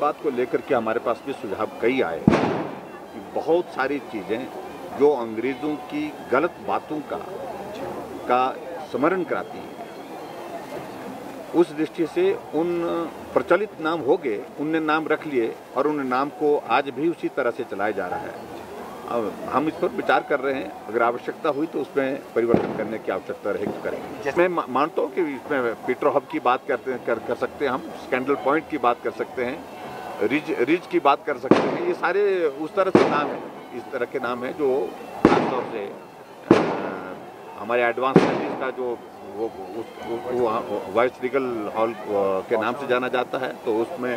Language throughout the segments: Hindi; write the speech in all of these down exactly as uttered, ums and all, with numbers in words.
बात को लेकर के हमारे पास भी सुझाव कई आए कि बहुत सारी चीज़ें जो अंग्रेज़ों की गलत बातों का का स्मरण कराती हैं, उस दृष्टि से उन प्रचलित नाम हो गए, उनने नाम रख लिए और उन नाम को आज भी उसी तरह से चलाया जा रहा है। अब हम इस पर विचार कर रहे हैं, अगर आवश्यकता हुई तो उसमें परिवर्तन करने की आवश्यकता रहेगी तो करेंगे। मैं मानता हूँ कि इसमें पीट्रोहब की बात करते हैं कर, कर सकते हैं, हम स्कैंडल पॉइंट की बात कर सकते हैं, रिज रिज की बात कर सकते हैं, ये सारे उस तरह से नाम है, इस तरह के नाम हैं जो खासतौर से हमारे एडवांस स्टडीज़ का जो वो उस वाइस लीगल हॉल के नाम से जाना जाता है, तो उसमें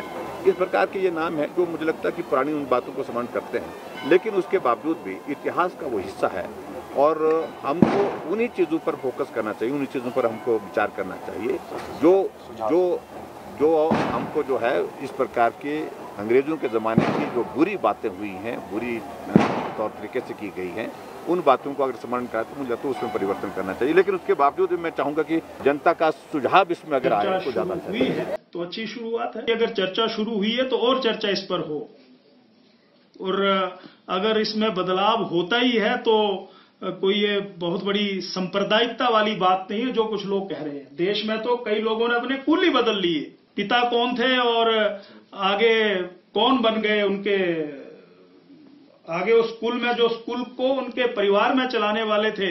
इस प्रकार के ये नाम है जो मुझे लगता है कि पुरानी उन बातों को स्मरण करते हैं, लेकिन उसके बावजूद भी इतिहास का वो हिस्सा है और हमको उन्हीं चीज़ों पर फोकस करना चाहिए, उन्हीं चीज़ों पर हमको विचार करना चाहिए जो जो जो हमको जो है इस प्रकार के अंग्रेज़ों के ज़माने की जो बुरी बातें हुई हैं, बुरी तौर तरीके से की गई हैं, उन बातों को अगर स्मरण करा तो मुझे तो उसमें परिवर्तन करना चाहिए। लेकिन उसके बावजूद मैं चाहूंगा कि जनता का सुझाव इसमें अगर आए तो ज्यादा हुई है तो अच्छी शुरुआत है। अगर चर्चा शुरू हुई है तो और चर्चा इस पर हो, और अगर इसमें बदलाव होता ही है तो कोई ये बहुत बड़ी सांप्रदायिकता वाली बात नहीं है जो कुछ लोग कह रहे हैं। देश में तो कई लोगों ने अपने कुल ही बदल लिए, पिता कौन थे और आगे कौन बन गए, उनके आगे उस स्कूल में जो स्कूल को उनके परिवार में चलाने वाले थे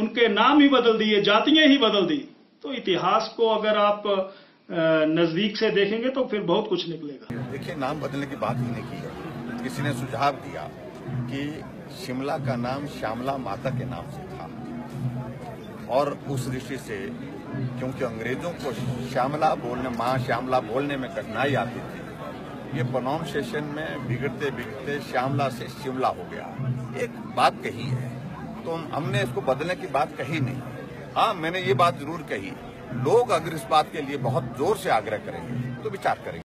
उनके नाम ही बदल दिए, जातियां ही बदल दी। तो इतिहास को अगर आप नजदीक से देखेंगे तो फिर बहुत कुछ निकलेगा। देखिए, नाम बदलने की बात ही नहीं की है, किसी ने सुझाव दिया कि शिमला का नाम शामला माता के नाम से था, और उस दृष्टि से क्योंकि अंग्रेजों को श्यामला बोलने, माँ श्यामला बोलने में कठिनाई आती थी, ये प्रोनाउंसिएशन में बिगड़ते बिगड़ते श्यामला से शिमला हो गया, एक बात कही है। तो हमने इसको बदलने की बात कही नहीं। हाँ, मैंने ये बात जरूर कही, लोग अगर इस बात के लिए बहुत जोर से आग्रह करेंगे तो विचार करेंगे।